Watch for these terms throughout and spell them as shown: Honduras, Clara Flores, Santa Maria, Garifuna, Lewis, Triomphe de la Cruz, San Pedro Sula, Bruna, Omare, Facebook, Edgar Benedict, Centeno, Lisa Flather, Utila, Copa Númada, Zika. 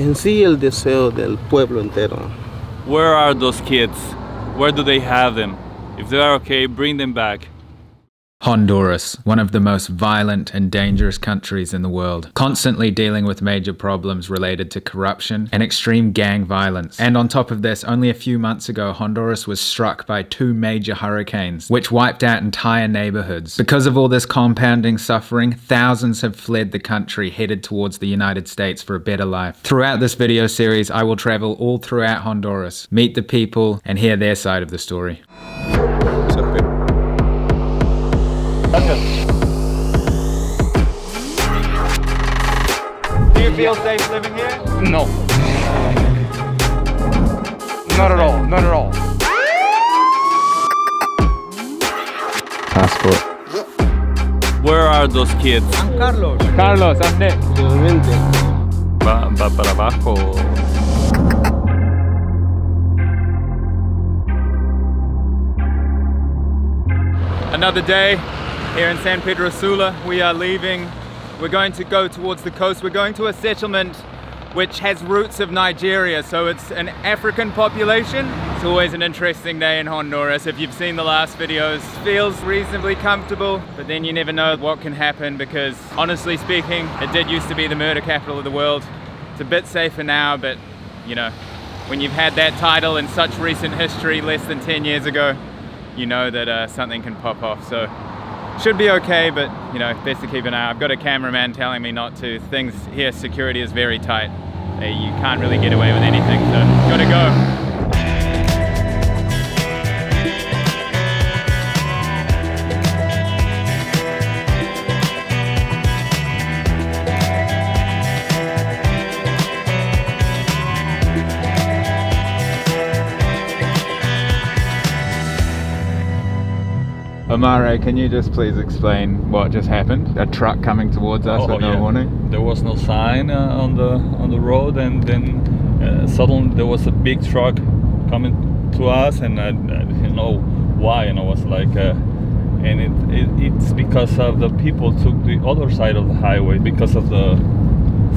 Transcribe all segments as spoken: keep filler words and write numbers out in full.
en sí el deseo del pueblo entero. Where are those kids? Where do they have them? If they are okay, bring them back. Honduras, one of the most violent and dangerous countries in the world, constantly dealing with major problems related to corruption and extreme gang violence. And on top of this, only a few months ago, Honduras was struck by two major hurricanes, which wiped out entire neighborhoods. Because of all this compounding suffering, thousands have fled the country, headed towards the United States for a better life. Throughout this video series, I will travel all throughout Honduras, meet the people, and hear their side of the story. Do you feel safe living here? No. Not at all, not at all. Passport. Where are those kids? I'm Carlos. Carlos, I'm Nick. Va, va para abajo. Another day. Here in San Pedro Sula, we are leaving. We're going to go towards the coast. We're going to a settlement which has roots of Nigeria, so it's an African population. It's always an interesting day in Honduras. If you've seen the last videos, feels reasonably comfortable, but then you never know what can happen because, honestly speaking, it did used to be the murder capital of the world. It's a bit safer now, but, you know, when you've had that title in such recent history, less than ten years ago, you know that uh, something can pop off, so. Should be okay, but you know, best to keep an eye. I've got a cameraman telling me not to. Things here, security is very tight. You can't really get away with anything, so gotta go. Amare, can you just please explain what just happened? A truck coming towards us oh, with no yeah. warning? There was no sign uh, on the on the road, and then uh, suddenly there was a big truck coming to us, and I, I didn't know why, and I was like, uh, and it, it it's because of the people took the other side of the highway because of the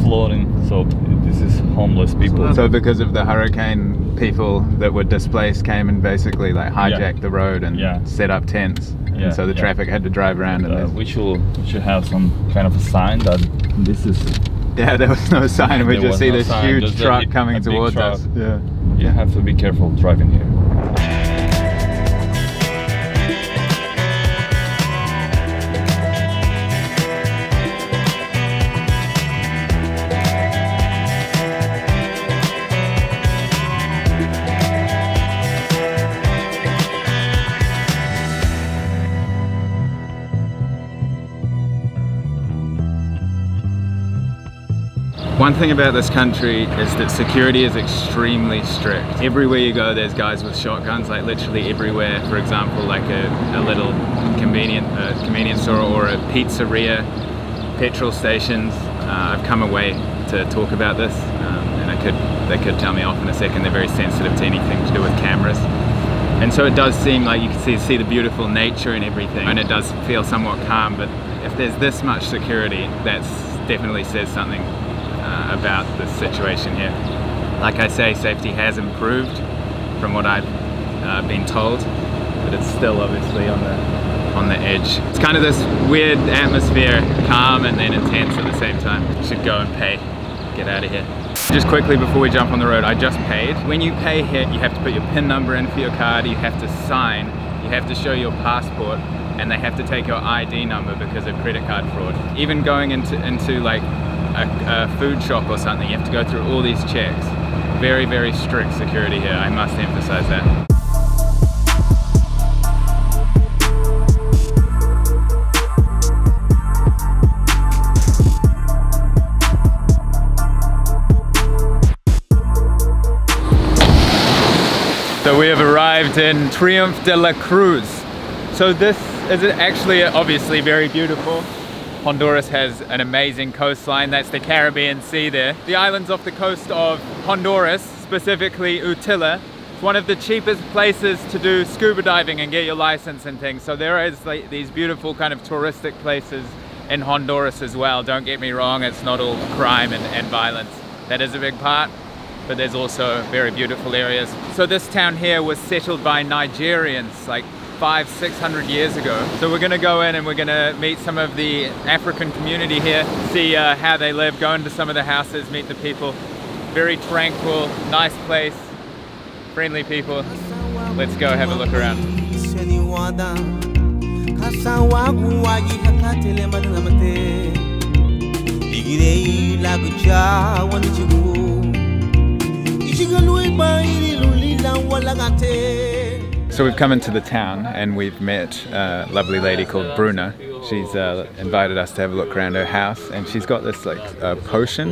flooding. So this is homeless people. So because of the hurricane, people that were displaced came and basically like hijacked yeah. the road and yeah. set up tents, yeah. and so the yeah. traffic had to drive around. And, uh, and we should we should have some kind of a sign that this is. Yeah, there was no sign. We just see no this sign. huge just truck a, coming a towards truck. us. Yeah, you have to be careful driving here. One thing about this country is that security is extremely strict. Everywhere you go, there's guys with shotguns, like literally everywhere. For example, like a, a little convenient, uh, convenience store or a pizzeria, petrol stations. Uh, I've come away to talk about this, um, and I could, they could tell me off in a second. They're very sensitive to anything to do with cameras. And so it does seem like you can see, see the beautiful nature and everything, and it does feel somewhat calm, but if there's this much security, that definitely says something Uh, about the situation here. Like I say, safety has improved from what I've uh, been told, but it's still obviously on the on the edge. It's kind of this weird atmosphere, calm and then intense at the same time. Should go and pay, get out of here. Just quickly before we jump on the road, I just paid. When you pay here, you have to put your PIN number in for your card, you have to sign, you have to show your passport, and they have to take your I D number because of credit card fraud. Even going into into like A, a food shop or something, you have to go through all these checks. Very, very strict security here, I must emphasize that. So we have arrived in Triomphe de la Cruz. So this is actually obviously very beautiful. Honduras has an amazing coastline. That's the Caribbean Sea there. The islands off the coast of Honduras, specifically Utila, it's one of the cheapest places to do scuba diving and get your license and things. So there is like these beautiful kind of touristic places in Honduras as well. Don't get me wrong, it's not all crime and, and violence. that is a big part, but there's also very beautiful areas. So this town here was settled by Nigerians like five, six hundred years ago. So we're gonna go in and we're gonna meet some of the African community here, see uh, how they live, go into some of the houses, meet the people. Very tranquil, nice place, friendly people. Let's go have a look around. So we've come into the town and we've met a lovely lady called Bruna. She's uh, invited us to have a look around her house, and she's got this like uh, potion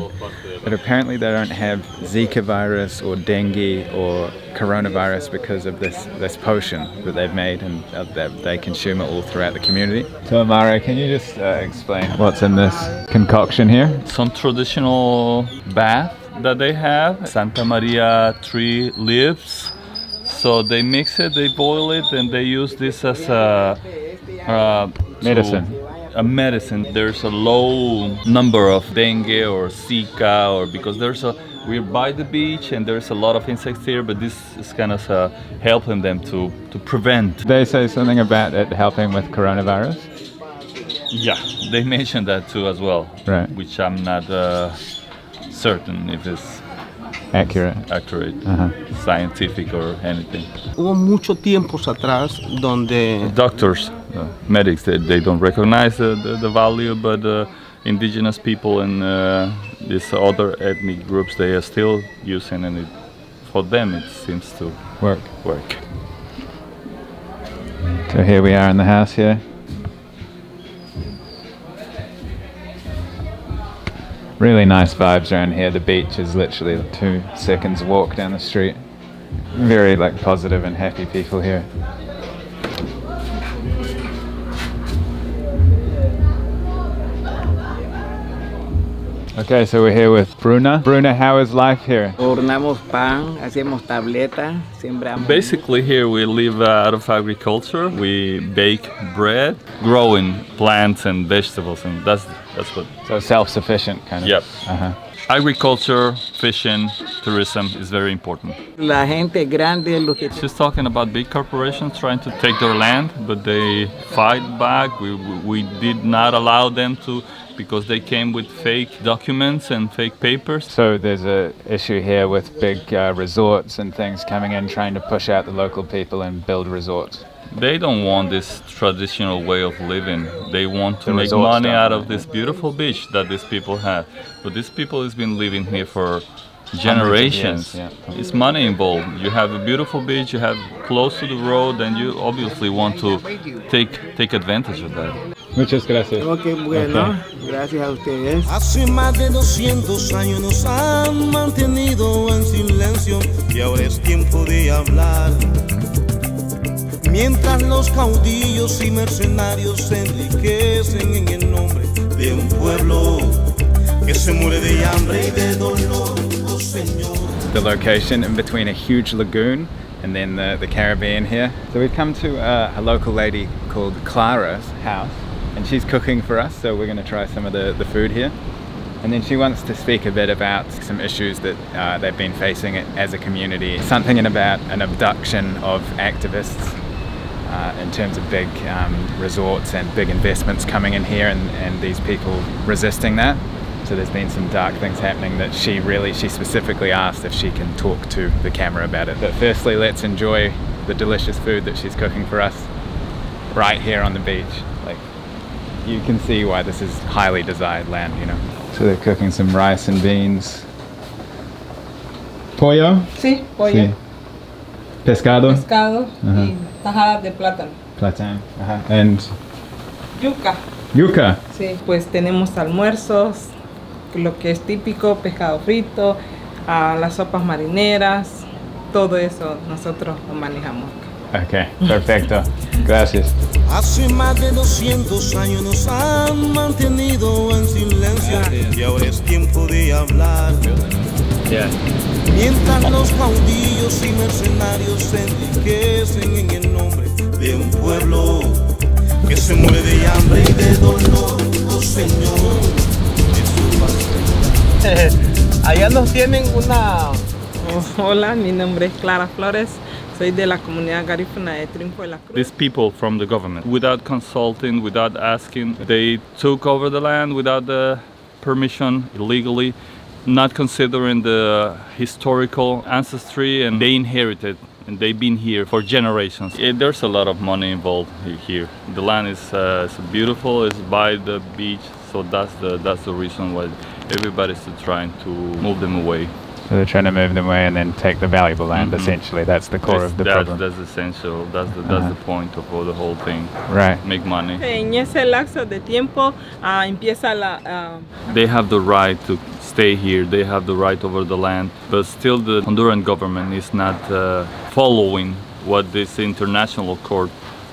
that apparently they don't have Zika virus or dengue or coronavirus because of this this potion that they've made, and uh, that they consume it all throughout the community. So Amara, can you just uh, explain what's in this concoction here? Some traditional bath that they have, Santa Maria tree leaves. So they mix it, they boil it, and they use this as a uh, medicine. So a medicine. There's a low number of dengue or Zika, or because there's a we're by the beach and there's a lot of insects here, but this is kind of uh, helping them to to prevent. They say something about it helping with coronavirus. Yeah, they mentioned that too as well. Right. Which I'm not uh, certain if it's accurate, accurate, uh-huh. scientific or anything. Hubo mucho tiempos atrás donde doctors, uh, medics, they, they don't recognize the, the, the value, but uh, indigenous people and uh, these other ethnic groups, they are still using, and it, for them it seems to work. Work. So here we are in the house here. Really nice vibes around here. The beach is literally two seconds walk down the street. Very like positive and happy people here. Okay, so we're here with Bruna. Bruna, how is life here? Basically here we live out of agriculture. We bake bread, growing plants and vegetables, and that's that's what. So self-sufficient kind of. Yep. Uh-huh. Agriculture, fishing, tourism is very important. She's talking about big corporations trying to take their land, but they fight back. We, we did not allow them to, because they came with fake documents and fake papers. So there's an issue here with big uh, resorts and things coming in, trying to push out the local people and build resorts. They don't want this traditional way of living. They want to make money out of this beautiful beach that these people have. But these people have been living here for generations. Yeah. It's money involved. You have a beautiful beach, you have close to the road, and you obviously want to take take advantage of that. Muchas gracias. Okay, bueno, gracias a ustedes. Hace más de doscientos años nos han mantenido en silencio y ahora es tiempo de hablar. Mientras los caudillos y mercenarios se enriquecen en el nombre de un pueblo que se muere de hambre y de dolor, oh Señor. The location in between a huge lagoon and then the, the Caribbean here. So we've come to uh, a local lady called Clara's house, and she's cooking for us, so we're going to try some of the, the food here. And then she wants to speak a bit about some issues that uh, they've been facing as a community. Something in about an abduction of activists. Uh, in terms of big um, resorts and big investments coming in here, and, and these people resisting that. So there's been some dark things happening that she really, she specifically asked if she can talk to the camera about it. But firstly, let's enjoy the delicious food that she's cooking for us right here on the beach. Like, you can see why this is highly desired land, you know. So they're cooking some rice and beans. Pollo? Sí, pollo. Sí. Pescado? Pescado. Uh-huh. Tajadas de plátano. Plátano, ajá. And yuca. Yuca. Sí, pues tenemos almuerzos, lo que es típico, pescado frito, uh, las sopas marineras, todo eso nosotros lo manejamos. Okay, perfecto. Gracias. Hace más de doscientos años nos han mantenido en silencio y ahora es tiempo de hablar. Yeah. Mientras los caudillos y mercenarios se enriquecen en el nombre de un pueblo que se muere de hambre y de dolor, oh Señor, Jesús. Allá nos tienen una... Hola, mi nombre es Clara Flores. Soy de la comunidad Garifuna de Triomphe de la Cruz. These people from the government, without consulting, without asking, they took over the land without the permission, illegally, not considering the historical ancestry, and they inherited. And they've been here for generations. It, there's a lot of money involved here. The land is uh, it's beautiful, it's by the beach, so that's the, that's the reason why everybody's trying to move them away. So they're trying to move them away and then take the valuable land, mm-hmm. essentially. That's the core that's, of the that, problem. That's essential. That's the, that's uh-huh. the point of all, the whole thing. Right. Make money. En ese lapso de tiempo, empieza la... They have the right to stay here. They have the right over the land. But still the Honduran government is not uh, following what this international court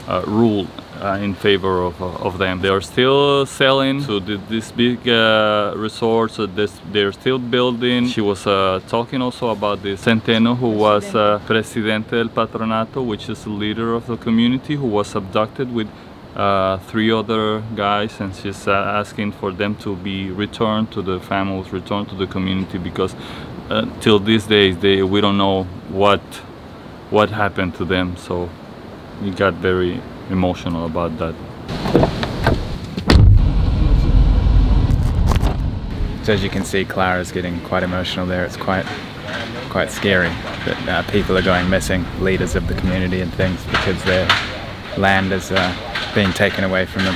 uh, rule Uh, in favor of, uh, of them. They are still selling to the, this big uh, resorts, uh, this, they're still building. She was uh, talking also about this Centeno, who was uh, Presidente del Patronato, which is the leader of the community, who was abducted with uh, three other guys, and she's uh, asking for them to be returned to the families, returned to the community, because uh, till these days they, we don't know what, what happened to them, so we got very emotional about that. So as you can see, Clara's getting quite emotional there. It's quite quite scary that uh, people are going missing, leaders of the community and things, because their land is uh, being taken away from them.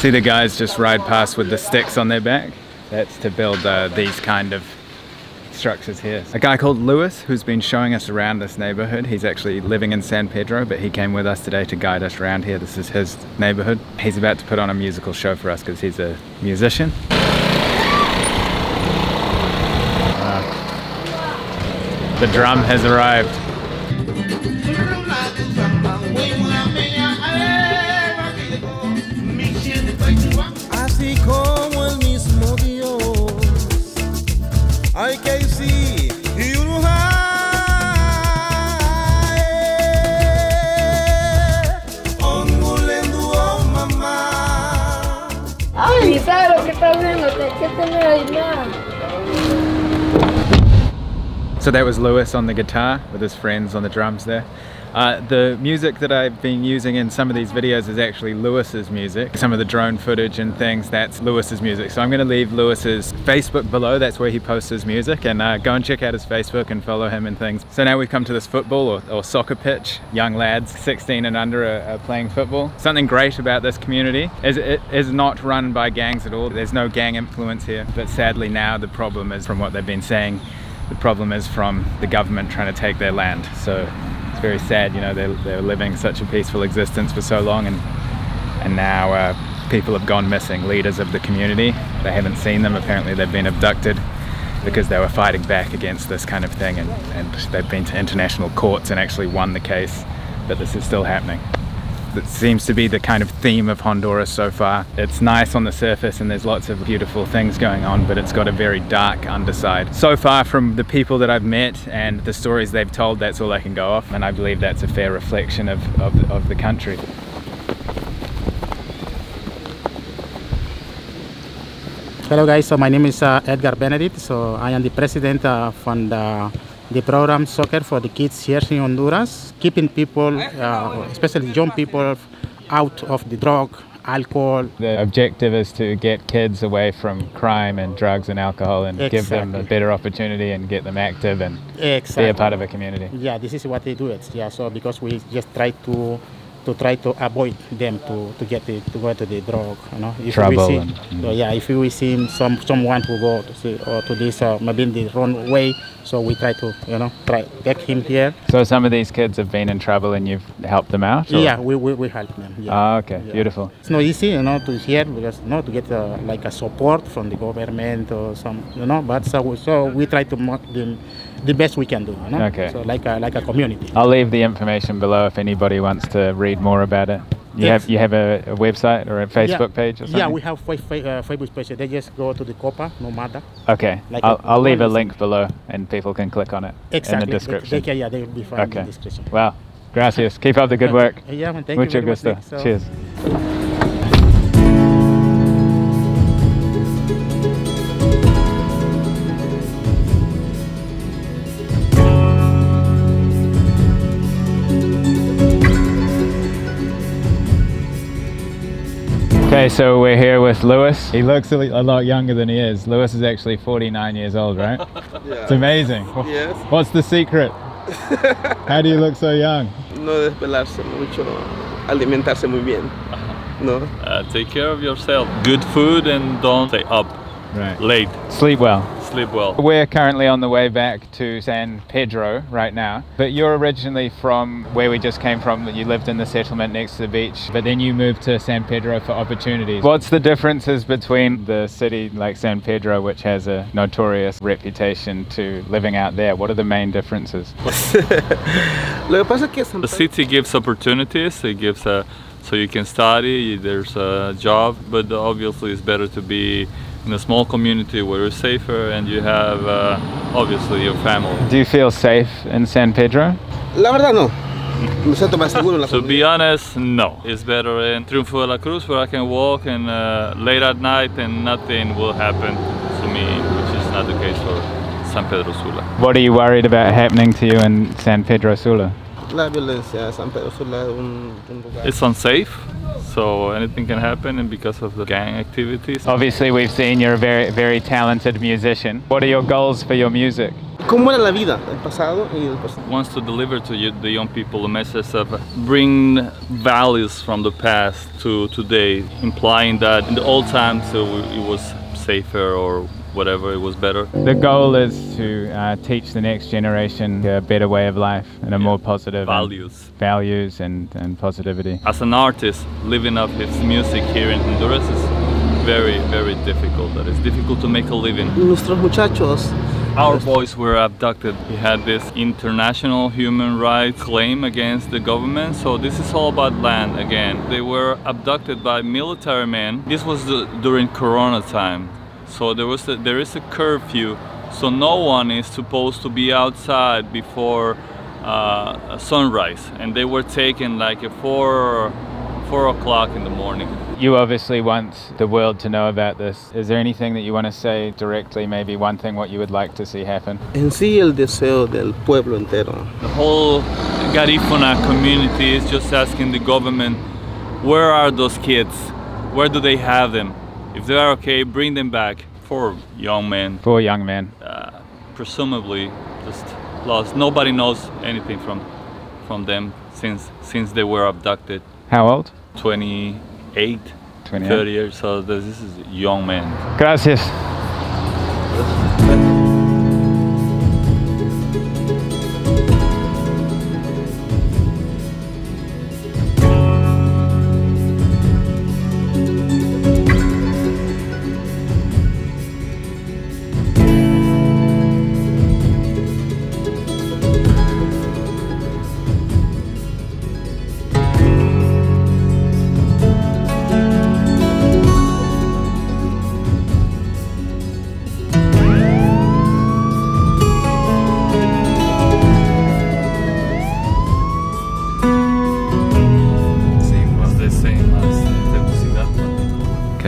See the guys just ride past with the sticks on their back? That's to build uh, these kind of structures here. A guy called Lewis, who's been showing us around this neighborhood. He's actually living in San Pedro, but he came with us today to guide us around here. This is his neighborhood. He's about to put on a musical show for us because he's a musician. Uh, the drum has arrived. So that was Lewis on the guitar with his friends on the drums there. Uh, the music that I've been using in some of these videos is actually Lewis's music. Some of the drone footage and things, that's Lewis's music. So I'm going to leave Lewis's Facebook below, that's where he posts his music, and uh, go and check out his Facebook and follow him and things. So now we've come to this football or, or soccer pitch. Young lads, sixteen and under, are, are playing football. Something great about this community is it is not run by gangs at all. There's no gang influence here, but sadly now the problem is from what they've been saying. The problem is from the government trying to take their land. So it's very sad, you know, they're, they're living such a peaceful existence for so long, and and now uh, people have gone missing, leaders of the community. They haven't seen them, apparently they've been abducted because they were fighting back against this kind of thing, and, and they've been to international courts and actually won the case, but this is still happening. That seems to be the kind of theme of Honduras so far. It's nice on the surface and there's lots of beautiful things going on, but it's got a very dark underside. So far from the people that I've met and the stories they've told, that's all I can go off, and I believe that's a fair reflection of, of, of the country. Hello guys, so my name is uh, Edgar Benedict, so I am the president uh, from the the program soccer for the kids here in Honduras, keeping people, uh, especially young people, out of the drug, alcohol. The objective is to get kids away from crime and drugs and alcohol, and exactly. give them a better opportunity and get them active and exactly. be a part of a community. Yeah, this is what they do. It. Yeah, so because we just try to to try to avoid them to to get the, to go to the drug. You know, if trouble. We see, and, mm. so yeah, if we see some someone who go to see, or to this uh, maybe in the wrong way. So we try to, you know, try get him here. So some of these kids have been in trouble and you've helped them out? Or? Yeah, we, we, we help them. Yeah. Ah, okay, yeah. Beautiful. It's not easy, you know, to hear, because, you know, to get uh, like a support from the government or some, you know, but so, so we try to make them the best we can do, you know? Okay. So like a, like a community. I'll leave the information below if anybody wants to read more about it. You That's have you have a, a website or a Facebook yeah. page or something? Yeah, we have uh, Facebook page. They just go to the Copa Nómada. Okay, like I'll, I'll leave a link below and people can click on it exactly. in the description. They, they can, yeah, they will be found okay. in the description. Wow, gracias. Keep up the good work. Yeah, man, thank Mucho you very gusto. Much, so Cheers. Okay, so we're here with Lewis. He looks a lot younger than he is. Lewis is actually forty-nine years old, right? Yeah. It's amazing. Yes. What's the secret? How do you look so young? No desvelarse mucho, alimentarse muy bien. No. Take care of yourself. Good food and don't stay up right. late. Sleep well. Sleep well. We're currently on the way back to San Pedro right now, but you're originally from where we just came from. You lived in the settlement next to the beach, but then you moved to San Pedro for opportunities. What's the differences between the city like San Pedro, which has a notorious reputation, to living out there? What are the main differences? The city gives opportunities. It gives a, so you can study, there's a job, but obviously it's better to be in a small community where you're safer and you have uh, obviously your family. Do you feel safe in San Pedro? La verdad no. To be honest, no. It's better in Triomphe de la Cruz, where I can walk and uh, late at night and nothing will happen to me, which is not the case for San Pedro Sula. What are you worried about happening to you in San Pedro Sula? It's unsafe, so anything can happen, and because of the gang activities. Obviously we've seen you're a very, very talented musician. What are your goals for your music? Wants to deliver to you, the young people, a message of bring values from the past to today, implying that in the old times it was safer or whatever, it was better. The goal is to uh, teach the next generation a better way of life and a yeah. more positive values and values and, and positivity. As an artist, living off his music here in Honduras is very, very difficult. That it's difficult to make a living. Nuestros muchachos. Our boys were abducted. We had this international human rights claim against the government, so this is all about land again. They were abducted by military men. This was the, during Corona time. So there was a, there is a curfew, so no one is supposed to be outside before uh, sunrise, and they were taken like at four four o'clock in the morning. You obviously want the world to know about this. Is there anything that you want to say directly? Maybe one thing what you would like to see happen. En sí el deseo del pueblo entero. The whole Garifuna community is just asking the government, where are those kids? Where do they have them? If they are okay, bring them back. Four young men. Four young men. Uh, presumably just lost. Nobody knows anything from from them since since they were abducted. How old? twenty-eight. twenty-eight. thirty years. So this is young men. Gracias.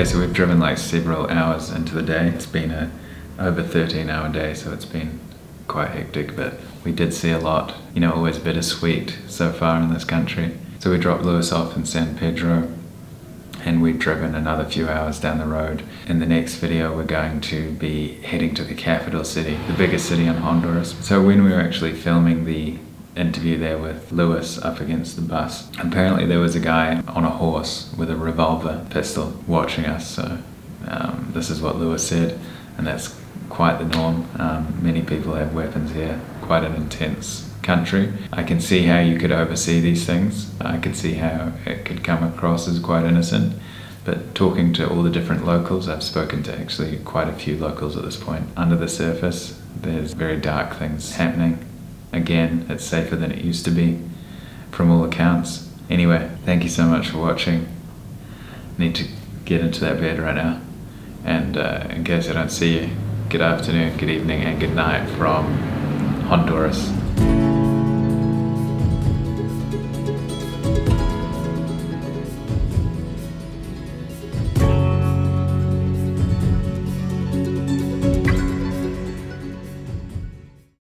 So we've driven like several hours into the day. It's been a over thirteen hour day, so it's been quite hectic, but we did see a lot. You know, always bittersweet so far in this country. So we dropped Lewis off in San Pedro and we've driven another few hours down the road. In the next video, we're going to be heading to the capital city, the biggest city in Honduras. So when we were actually filming the interview there with Lewis up against the bus, apparently there was a guy on a horse with a revolver pistol watching us, so um, this is what Lewis said, and that's quite the norm. Um, many people have weapons here. Quite an intense country. I can see how you could oversee these things. I could see how it could come across as quite innocent, but talking to all the different locals, I've spoken to actually quite a few locals at this point, under the surface there's very dark things happening. Again, it's safer than it used to be, from all accounts. Anyway, thank you so much for watching. I need to get into that bed right now. And uh, in case I don't see you, good afternoon, good evening, and good night from Honduras.